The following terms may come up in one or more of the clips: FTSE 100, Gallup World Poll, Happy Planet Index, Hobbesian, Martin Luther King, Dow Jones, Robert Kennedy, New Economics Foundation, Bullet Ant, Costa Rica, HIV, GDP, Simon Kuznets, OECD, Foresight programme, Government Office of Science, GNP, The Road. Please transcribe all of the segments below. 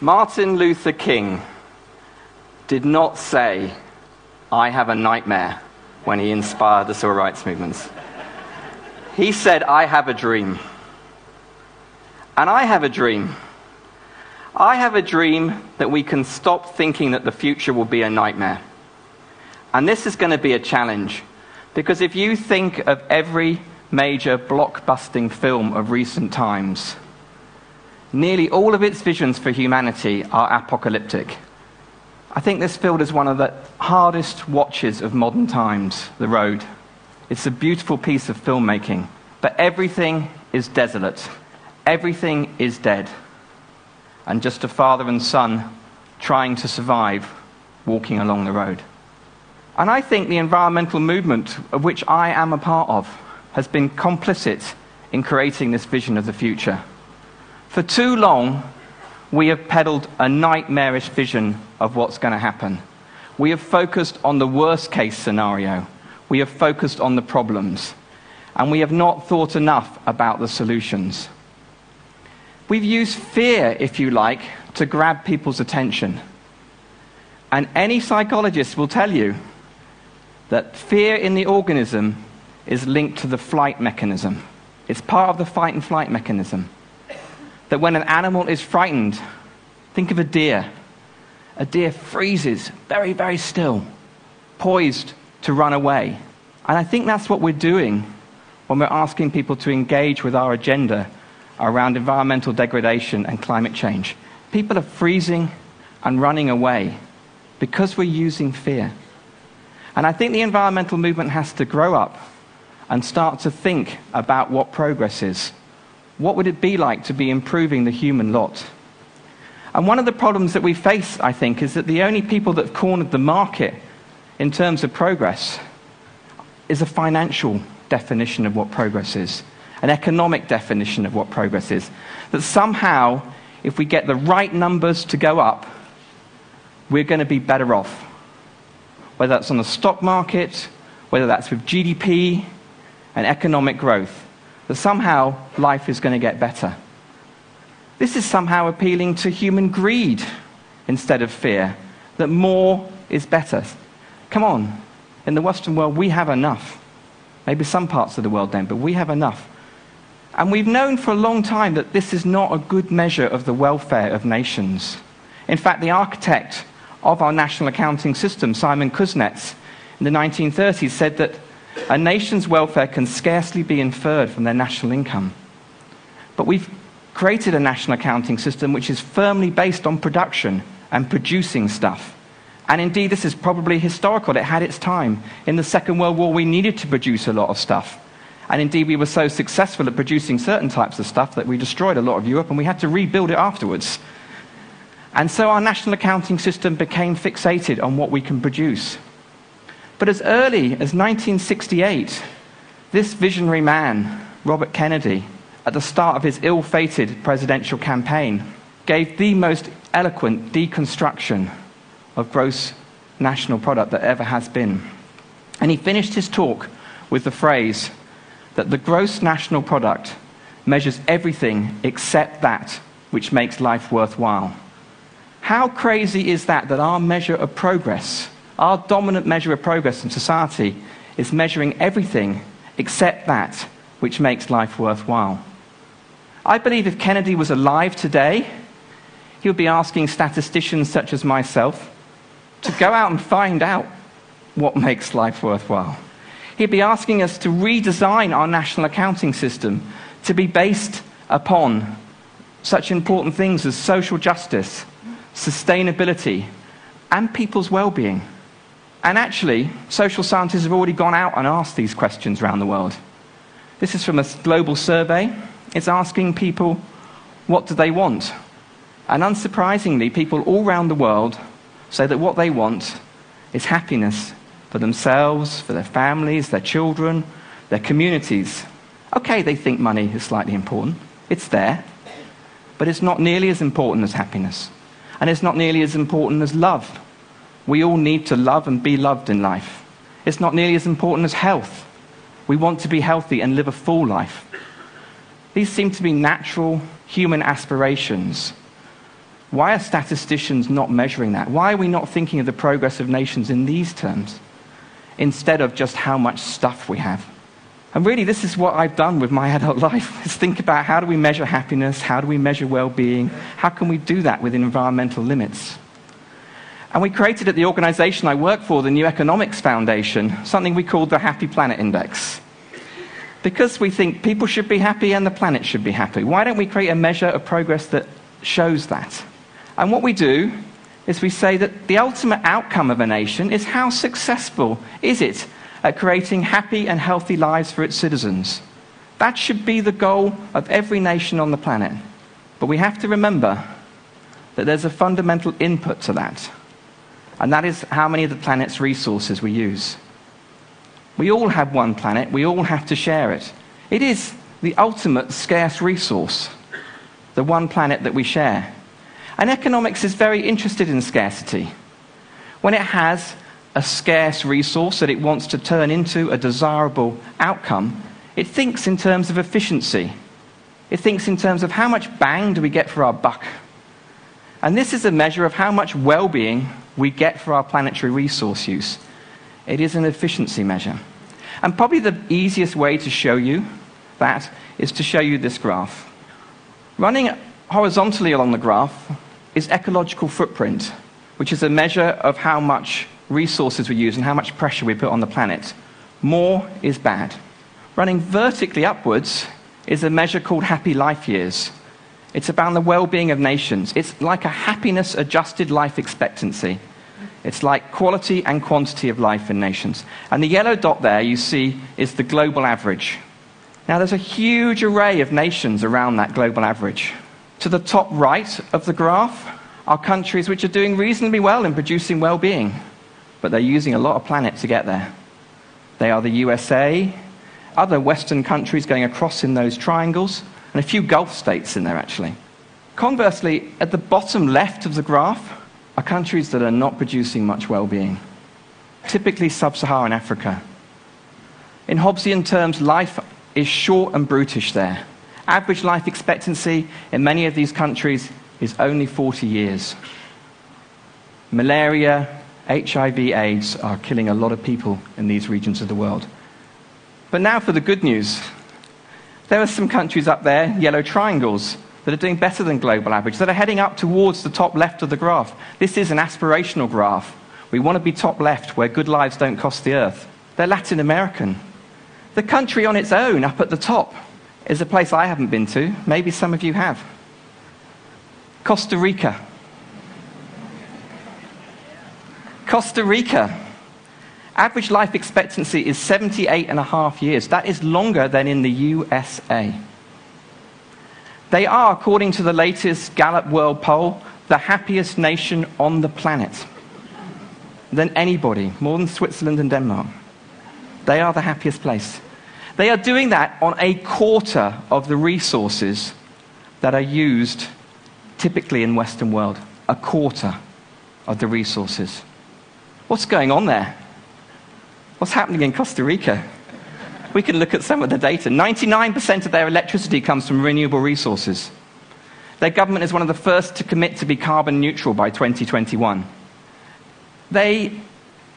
Martin Luther King did not say, "I have a nightmare," when he inspired the civil rights movements. He said, "I have a dream." And I have a dream. I have a dream that we can stop thinking that the future will be a nightmare. And this is going to be a challenge, because if you think of every major blockbusting film of recent times, nearly all of its visions for humanity are apocalyptic. I think this field is one of the hardest watches of modern times, The Road. It's a beautiful piece of filmmaking, but everything is desolate. Everything is dead, and just a father and son trying to survive, walking along the road. And I think the environmental movement, of which I am a part of, has been complicit in creating this vision of the future. For too long, we have peddled a nightmarish vision of what's going to happen. We have focused on the worst-case scenario. We have focused on the problems, and we have not thought enough about the solutions. We've used fear, if you like, to grab people's attention. And any psychologist will tell you that fear in the organism is linked to the flight mechanism. It's part of the fight and flight mechanism. That when an animal is frightened, think of a deer. A deer freezes very, very still, poised to run away. And I think that's what we're doing when we're asking people to engage with our agenda around environmental degradation and climate change. People are freezing and running away because we're using fear. And I think the environmental movement has to grow up and start to think about what progress is. What would it be like to be improving the human lot? And one of the problems that we face, I think, is that the only people that have cornered the market in terms of progress is a financial definition of what progress is. An economic definition of what progress is. That somehow, if we get the right numbers to go up, we're going to be better off. Whether that's on the stock market, whether that's with GDP and economic growth. That somehow, life is going to get better. This is somehow appealing to human greed instead of fear. That more is better. Come on, in the Western world, we have enough. Maybe some parts of the world don't, but we have enough. And we've known for a long time that this is not a good measure of the welfare of nations. In fact, the architect of our national accounting system, Simon Kuznets, in the 1930s said that a nation's welfare can scarcely be inferred from their national income. But we've created a national accounting system which is firmly based on production and producing stuff. And indeed, this is probably historical. It had its time. In the Second World War, we needed to produce a lot of stuff. And indeed, we were so successful at producing certain types of stuff that we destroyed a lot of Europe, and we had to rebuild it afterwards. And so our national accounting system became fixated on what we can produce. But as early as 1968, this visionary man, Robert Kennedy, at the start of his ill-fated presidential campaign, gave the most eloquent deconstruction of gross national product that ever has been. And he finished his talk with the phrase that the gross national product measures everything except that which makes life worthwhile. How crazy is that, that our measure of progress, our dominant measure of progress in society, is measuring everything except that which makes life worthwhile? I believe if Kennedy was alive today, he would be asking statisticians such as myself to go out and find out what makes life worthwhile. He'd be asking us to redesign our national accounting system to be based upon such important things as social justice, sustainability, and people's well-being. And actually, social scientists have already gone out and asked these questions around the world. This is from a global survey. It's asking people, what do they want? And unsurprisingly, people all around the world say that what they want is happiness for themselves, for their families, their children, their communities. Okay, they think money is slightly important. It's there. But it's not nearly as important as happiness. And it's not nearly as important as love. We all need to love and be loved in life. It's not nearly as important as health. We want to be healthy and live a full life. These seem to be natural human aspirations. Why are statisticians not measuring that? Why are we not thinking of the progress of nations in these terms, instead of just how much stuff we have? And really, this is what I've done with my adult life, is think about how do we measure happiness, how do we measure well-being, how can we do that within environmental limits? And we created at the organization I work for, the New Economics Foundation, something we called the Happy Planet Index. Because we think people should be happy and the planet should be happy, why don't we create a measure of progress that shows that? And what we do is we say that the ultimate outcome of a nation is how successful is it at creating happy and healthy lives for its citizens. That should be the goal of every nation on the planet. But we have to remember that there's a fundamental input to that, and that is how many of the planet's resources we use. We all have one planet, we all have to share it. It is the ultimate scarce resource, the one planet that we share. And economics is very interested in scarcity. When it has a scarce resource that it wants to turn into a desirable outcome, it thinks in terms of efficiency. It thinks in terms of how much bang do we get for our buck. And this is a measure of how much well-being we get for our planetary resource use. It is an efficiency measure. And probably the easiest way to show you that is to show you this graph. Running horizontally along the graph is ecological footprint, which is a measure of how much resources we use and how much pressure we put on the planet. More is bad. Running vertically upwards is a measure called happy life years. It's about the well-being of nations. It's like a happiness-adjusted life expectancy. It's like quality and quantity of life in nations. And the yellow dot there you see is the global average. Now there's a huge array of nations around that global average. To the top right of the graph are countries which are doing reasonably well in producing well-being, but they're using a lot of planet to get there. They are the USA, other Western countries going across in those triangles, and a few Gulf states in there, actually. Conversely, at the bottom left of the graph are countries that are not producing much well-being, typically sub-Saharan Africa. In Hobbesian terms, life is short and brutish there. Average life expectancy in many of these countries is only 40 years. Malaria, HIV/AIDS are killing a lot of people in these regions of the world. But now for the good news. There are some countries up there, yellow triangles, that are doing better than global average, that are heading up towards the top left of the graph. This is an aspirational graph. We want to be top left, where good lives don't cost the earth. They're Latin American. The country on its own, up at the top, is a place I haven't been to. Maybe some of you have. Costa Rica. Costa Rica. Average life expectancy is 78.5 years. That is longer than in the USA. They are, according to the latest Gallup World Poll, the happiest nation on the planet. Than anybody, more than Switzerland and Denmark. They are the happiest place. They are doing that on a quarter of the resources that are used typically in the Western world. A quarter of the resources. What's going on there? What's happening in Costa Rica? We can look at some of the data. 99% of their electricity comes from renewable resources. Their government is one of the first to commit to be carbon neutral by 2021. They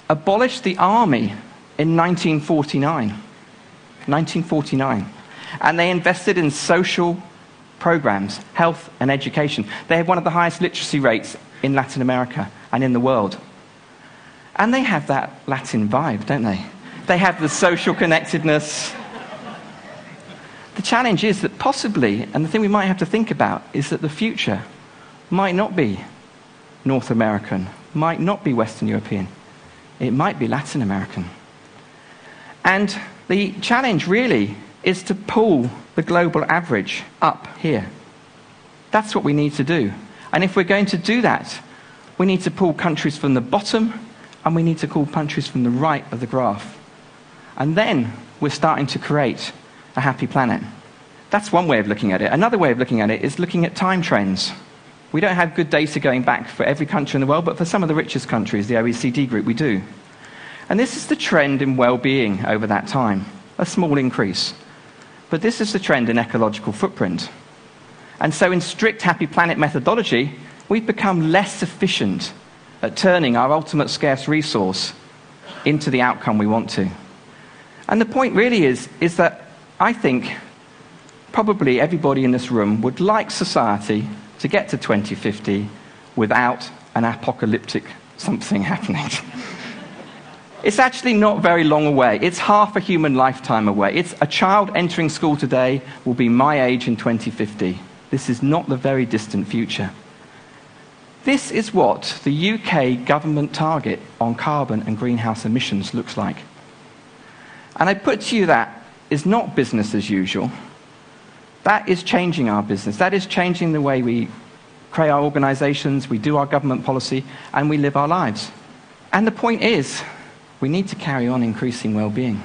abolished the army in 1949. And they invested in social programs, health and education. They have one of the highest literacy rates in Latin America and in the world. And they have that Latin vibe, don't they? They have the social connectedness. The challenge is that possibly, and the thing we might have to think about, is that the future might not be North American, might not be Western European. It might be Latin American. And the challenge really is to pull the global average up here. That's what we need to do. And if we're going to do that, we need to pull countries from the bottom, and we need to call countries from the right of the graph. And then we're starting to create a happy planet. That's one way of looking at it. Another way of looking at it is looking at time trends. We don't have good data going back for every country in the world, but for some of the richest countries, the OECD group, we do. And this is the trend in well-being over that time, a small increase. But this is the trend in ecological footprint. And so in strict Happy Planet methodology, we've become less efficient at turning our ultimate scarce resource into the outcome we want to. And the point really is that I think probably everybody in this room would like society to get to 2050 without an apocalyptic something happening. It's actually not very long away. It's half a human lifetime away. It's a child entering school today will be my age in 2050. This is not the very distant future. This is what the UK government target on carbon and greenhouse emissions looks like. And I put to you that is not business as usual. That is changing our business. That is changing the way we create our organizations, we do our government policy, and we live our lives. And the point is, we need to carry on increasing well-being.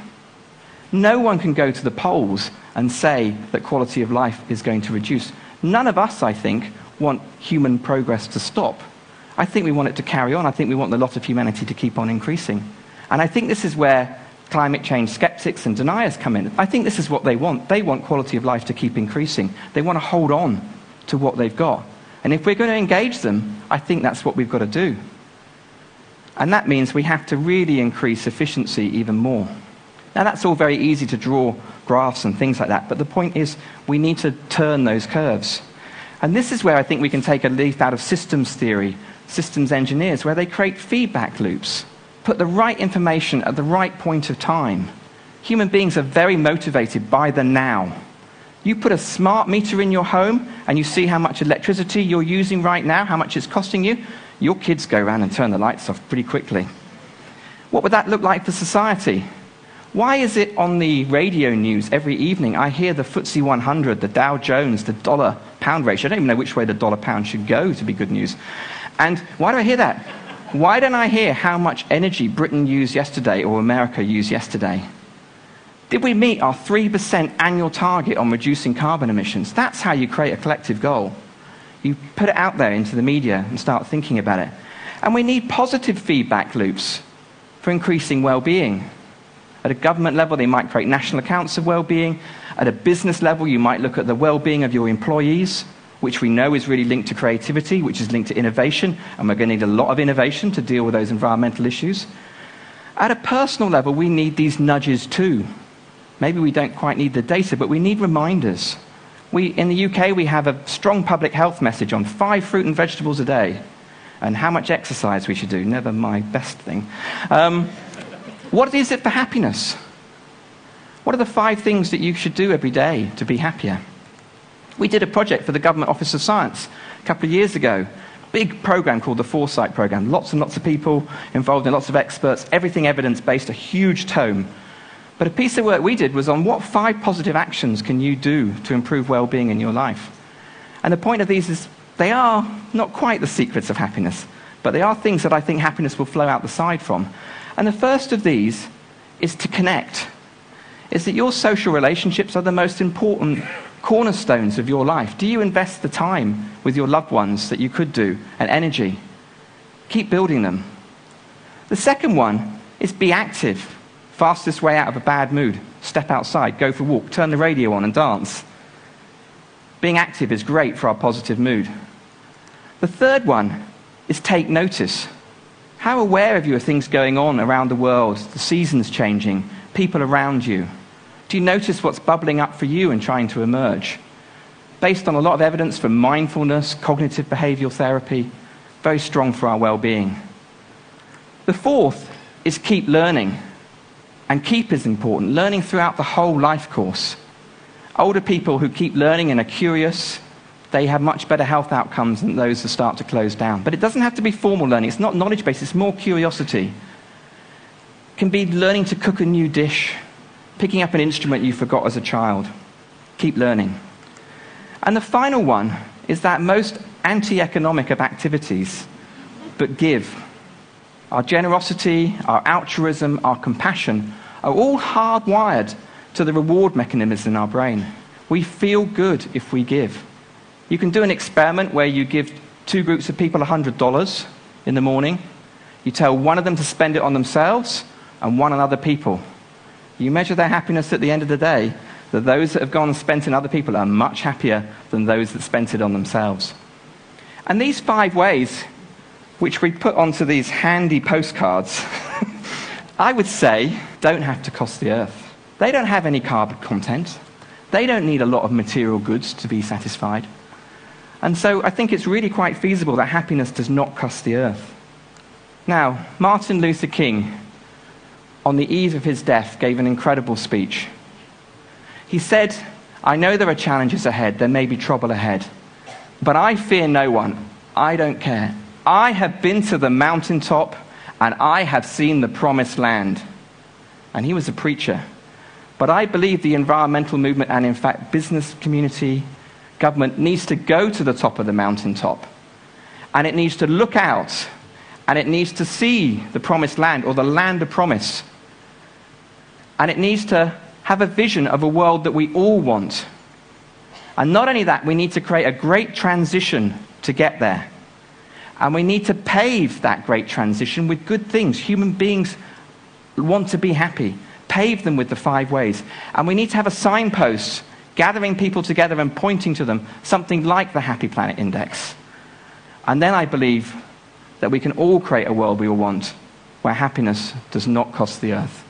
No one can go to the polls and say that quality of life is going to reduce. None of us, I think, want human progress to stop. I think we want it to carry on. I think we want the lot of humanity to keep on increasing. And I think this is where climate change skeptics and deniers come in. I think this is what they want. They want quality of life to keep increasing. They want to hold on to what they've got. And if we're going to engage them, I think that's what we've got to do. And that means we have to really increase efficiency even more. Now, that's all very easy to draw graphs and things like that, but the point is we need to turn those curves. And this is where I think we can take a leaf out of systems theory, systems engineers, where they create feedback loops, put the right information at the right point of time. Human beings are very motivated by the now. You put a smart meter in your home and you see how much electricity you're using right now, how much it's costing you, your kids go around and turn the lights off pretty quickly. What would that look like for society? Why is it on the radio news every evening I hear the FTSE 100, the Dow Jones, the dollar-pound ratio? I don't even know which way the dollar-pound should go to be good news. And why do I hear that? Why don't I hear how much energy Britain used yesterday or America used yesterday? Did we meet our 3% annual target on reducing carbon emissions? That's how you create a collective goal. You put it out there into the media and start thinking about it. And we need positive feedback loops for increasing well-being. At a government level, they might create national accounts of well-being. At a business level, you might look at the well-being of your employees, which we know is really linked to creativity, which is linked to innovation, and we're going to need a lot of innovation to deal with those environmental issues. At a personal level, we need these nudges too. Maybe we don't quite need the data, but we need reminders. In the UK, we have a strong public health message on 5 fruit and vegetables a day and how much exercise we should do. Never my best thing. What is it for happiness? What are the 5 things that you should do every day to be happier? We did a project for the Government Office of Science a couple of years ago. Big program called the Foresight programme. Lots and lots of people involved and lots of experts. Everything evidence-based, a huge tome. But a piece of work we did was on what 5 positive actions can you do to improve well-being in your life. And the point of these is they are not quite the secrets of happiness, but they are things that I think happiness will flow out the side from. And the first of these is to connect. Is that your social relationships are the most important cornerstones of your life. Do you invest the time with your loved ones that you could do and energy? Keep building them. The second one is be active. Fastest way out of a bad mood, step outside, go for a walk, turn the radio on and dance. Being active is great for our positive mood. The third one is take notice. How aware of you of things going on around the world, the seasons changing, people around you? Do you notice what's bubbling up for you and trying to emerge? Based on a lot of evidence from mindfulness, cognitive behavioral therapy, very strong for our well-being. The fourth is keep learning. And keep is important, learning throughout the whole life course. Older people who keep learning and are curious, they have much better health outcomes than those who start to close down. But it doesn't have to be formal learning. It's not knowledge-based, it's more curiosity. It can be learning to cook a new dish, picking up an instrument you forgot as a child. Keep learning. And the final one is that most anti-economic of activities, but give. Our generosity, our altruism, our compassion are all hardwired to the reward mechanism in our brain. We feel good if we give. You can do an experiment where you give two groups of people $100 in the morning. You tell one of them to spend it on themselves and one on other people. You measure their happiness at the end of the day, that those that have gone and spent on other people are much happier than those that spent it on themselves. And these 5 ways, which we put onto these handy postcards, I would say don't have to cost the earth. They don't have any carbon content. They don't need a lot of material goods to be satisfied. And so I think it's really quite feasible that happiness does not cost the earth. Now, Martin Luther King, on the eve of his death, gave an incredible speech. He said, "I know there are challenges ahead, there may be trouble ahead, but I fear no one, I don't care. I have been to the mountaintop and I have seen the promised land." And he was a preacher. But I believe the environmental movement and, in fact, business community, government needs to go to the top of the mountaintop. And it needs to look out and it needs to see the promised land, or the land of promise. And it needs to have a vision of a world that we all want. And not only that, we need to create a great transition to get there. And we need to pave that great transition with good things. Human beings want to be happy. Pave them with the 5 ways. And we need to have a signpost gathering people together and pointing to them, something like the Happy Planet Index. And then I believe that we can all create a world we all want, where happiness does not cost the earth.